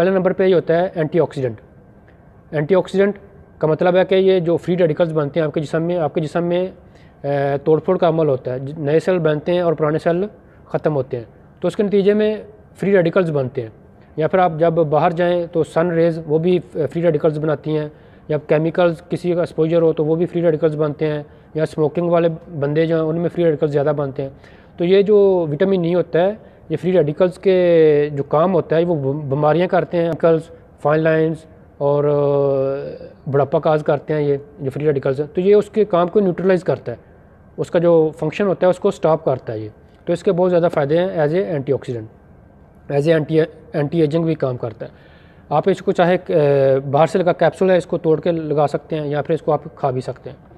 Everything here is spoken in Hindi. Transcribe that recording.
पहले नंबर पे ये होता है एंटीऑक्सीडेंट। एंटीऑक्सीडेंट का मतलब है कि ये जो फ्री रेडिकल्स बनते हैं आपके जिस्म में तोड़फोड़ का अमल होता है, नए सेल बनते हैं और पुराने सेल ख़त्म होते हैं, तो उसके नतीजे में फ्री रेडिकल्स बनते हैं। या फिर आप जब बाहर जाएँ तो सन रेज़ वो भी फ्री रेडिकल्स बनाती हैं, या केमिकल्स किसी का एक्सपोजर हो तो वो भी फ्री रेडिकल्स बनते हैं, या स्मोकिंग वाले बंदे जो हैं उनमें फ्री रेडिकल्स ज़्यादा बनते हैं। तो ये जो विटामिन ई होता है ये फ्री रेडिकल्स के जो काम होता है वो बीमारियाँ करते हैं, केमिकल्स, फाइन लाइंस और बुढ़ापा काज करते हैं ये जो फ्री रेडिकल्स हैं। तो ये उसके काम को न्यूट्रलाइज़ करता है, उसका जो फंक्शन होता है उसको स्टॉप करता है ये। तो इसके बहुत ज़्यादा फ़ायदे हैं as a antioxidant, as a anti ageing भी काम करता है। आप इसको चाहे बाहर से लगा कैप्सूल है इसको तोड़ के लगा सकते हैं या फिर इसको आप खा भी सकते हैं।